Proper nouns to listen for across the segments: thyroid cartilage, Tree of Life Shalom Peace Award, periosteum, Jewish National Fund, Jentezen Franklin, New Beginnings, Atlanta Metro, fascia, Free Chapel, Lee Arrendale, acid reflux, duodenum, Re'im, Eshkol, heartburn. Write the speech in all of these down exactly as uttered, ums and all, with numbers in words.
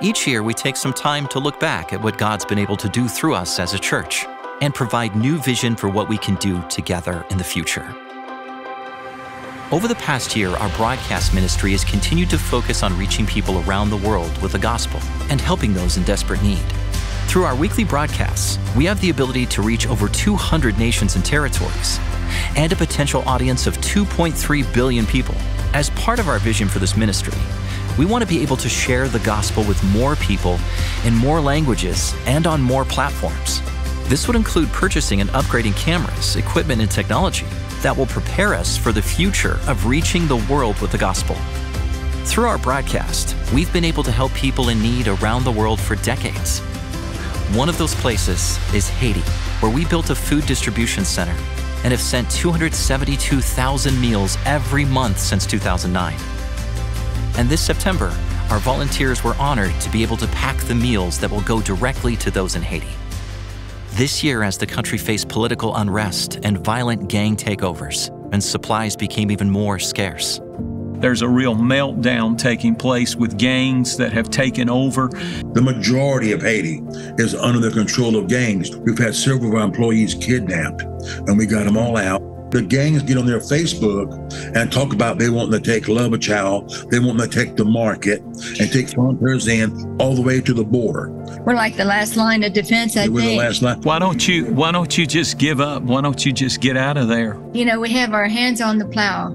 Each year, we take some time to look back at what God's been able to do through us as a church and provide new vision for what we can do together in the future. Over the past year, our broadcast ministry has continued to focus on reaching people around the world with the gospel and helping those in desperate need. Through our weekly broadcasts, we have the ability to reach over two hundred nations and territories and a potential audience of two point three billion people. As part of our vision for this ministry, we want to be able to share the gospel with more people in more languages and on more platforms. This would include purchasing and upgrading cameras, equipment, and technology that will prepare us for the future of reaching the world with the gospel. Through our broadcast, we've been able to help people in need around the world for decades. One of those places is Haiti, where we built a food distribution center and have sent two hundred seventy-two thousand meals every month since two thousand nine. And this September, our volunteers were honored to be able to pack the meals that will go directly to those in Haiti. This year, as the country faced political unrest and violent gang takeovers, and supplies became even more scarce. There's a real meltdown taking place with gangs that have taken over. The majority of Haiti is under the control of gangs. We've had several of our employees kidnapped, and we got them all out. The gangs get on their Facebook and talk about they want to take Love Child, they want to take the market, and take frontiers in all the way to the border. We're like the last line of defense, I We're think. The last line. Why don't you, why don't you just give up? Why don't you just get out of there? You know, we have our hands on the plow,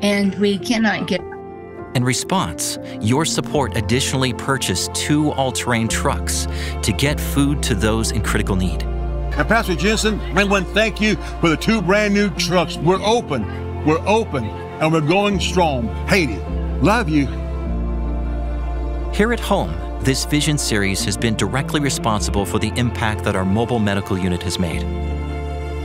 and we cannot get up. In response, your support additionally purchased two all-terrain trucks to get food to those in critical need. And Pastor Jensen, I want to thank you for the two brand new trucks. We're open, we're open, and we're going strong. Haiti, love you. Here at home, this vision series has been directly responsible for the impact that our mobile medical unit has made.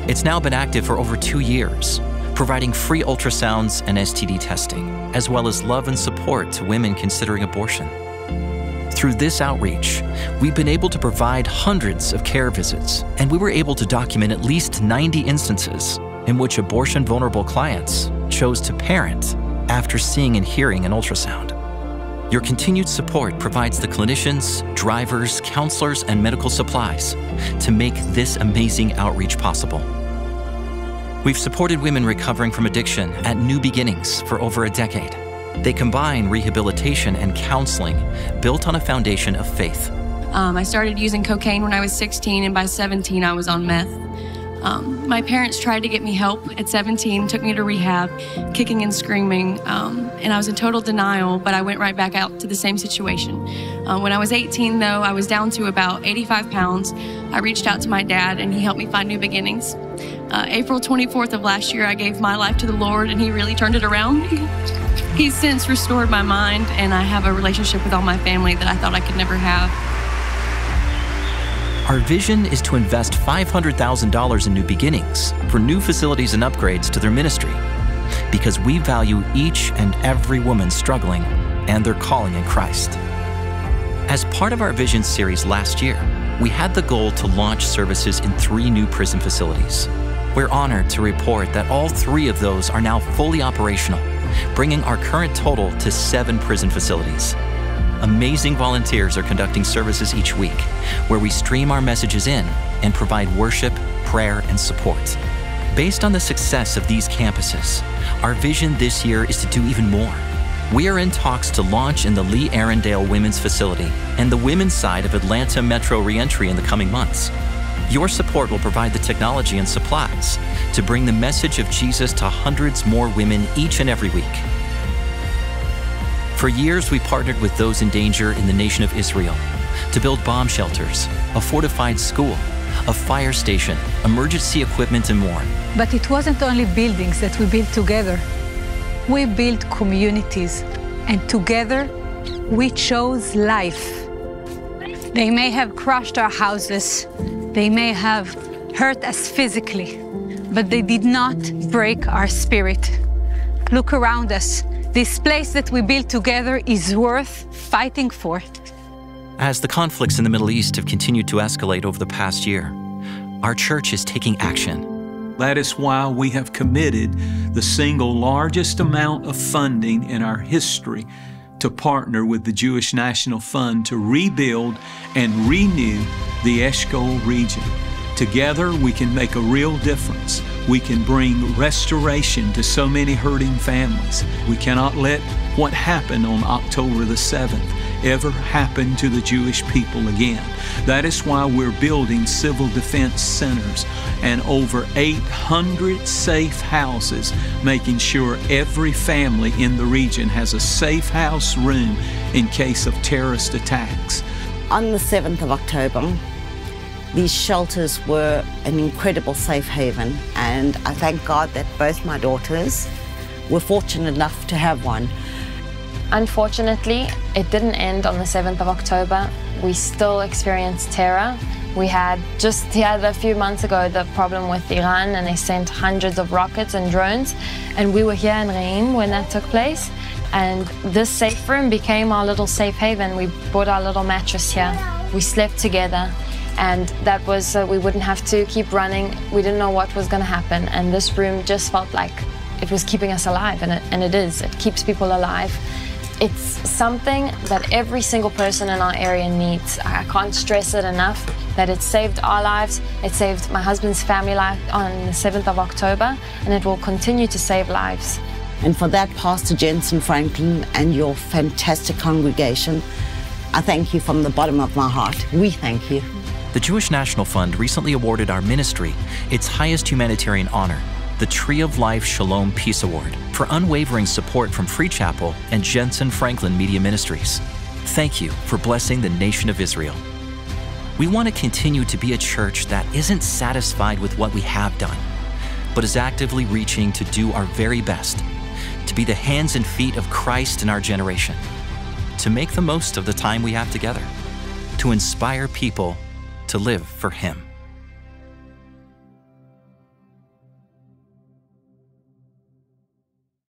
It's now been active for over two years, providing free ultrasounds and S T D testing, as well as love and support to women considering abortion. Through this outreach, we've been able to provide hundreds of care visits, and we were able to document at least ninety instances in which abortion-vulnerable clients chose to parent after seeing and hearing an ultrasound. Your continued support provides the clinicians, drivers, counselors, and medical supplies to make this amazing outreach possible. We've supported women recovering from addiction at New Beginnings for over a decade. They combine rehabilitation and counseling, built on a foundation of faith. Um, I started using cocaine when I was sixteen, and by seventeen I was on meth. Um, my parents tried to get me help at seventeen, took me to rehab, kicking and screaming, um, and I was in total denial, but I went right back out to the same situation. Uh, when I was eighteen, though, I was down to about eighty-five pounds. I reached out to my dad, and he helped me find new beginnings. Uh, April twenty-fourth of last year, I gave my life to the Lord, and he really turned it around. He's since restored my mind, and I have a relationship with all my family that I thought I could never have. Our vision is to invest five hundred thousand dollars in New Beginnings for new facilities and upgrades to their ministry, because we value each and every woman struggling and their calling in Christ. As part of our vision series last year, we had the goal to launch services in three new prison facilities. We're honored to report that all three of those are now fully operational, bringing our current total to seven prison facilities. Amazing volunteers are conducting services each week, where we stream our messages in and provide worship, prayer, and support. Based on the success of these campuses, our vision this year is to do even more. We are in talks to launch in the Lee Arrendale Women's Facility and the women's side of Atlanta Metro reentry in the coming months. Your support will provide the technology and supplies to bring the message of Jesus to hundreds more women each and every week. For years, we partnered with those in danger in the nation of Israel to build bomb shelters, a fortified school, a fire station, emergency equipment, and more. But it wasn't only buildings that we built together. We built communities, and together we chose life. They may have crushed our houses, they may have hurt us physically, but they did not break our spirit. Look around us. This place that we built together is worth fighting for. As the conflicts in the Middle East have continued to escalate over the past year, our church is taking action. That is why we have committed the single largest amount of funding in our history to partner with the Jewish National Fund to rebuild and renew the Eshkol region. Together, we can make a real difference. We can bring restoration to so many hurting families. We cannot let what happened on October the seventh ever happen to the Jewish people again. That is why we're building civil defense centers and over eight hundred safe houses, making sure every family in the region has a safe house room in case of terrorist attacks. On the seventh of October, these shelters were an incredible safe haven, and I thank God that both my daughters were fortunate enough to have one. Unfortunately, it didn't end on the seventh of October. We still experienced terror. We had just the other few months ago the problem with Iran, and they sent hundreds of rockets and drones, and we were here in Re'im when that took place. And this safe room became our little safe haven. We bought our little mattress here. We slept together. And that was so we wouldn't have to keep running. We didn't know what was going to happen, and this room just felt like it was keeping us alive, and it, and it is. It keeps people alive. It's something that every single person in our area needs. I can't stress it enough that it saved our lives. It saved my husband's family life on the seventh of October, and it will continue to save lives. And for that, Pastor Jentezen Franklin and your fantastic congregation, I thank you from the bottom of my heart. We thank you. The Jewish National Fund recently awarded our ministry its highest humanitarian honor, the Tree of Life Shalom Peace Award, for unwavering support from Free Chapel and Jentezen Franklin Media Ministries. Thank you for blessing the nation of Israel. We want to continue to be a church that isn't satisfied with what we have done, but is actively reaching to do our very best, to be the hands and feet of Christ in our generation, to make the most of the time we have together, to inspire people to live for Him.